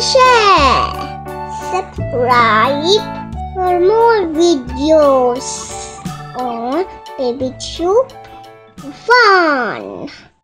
share, subscribe for more videos on BabyTube Fun.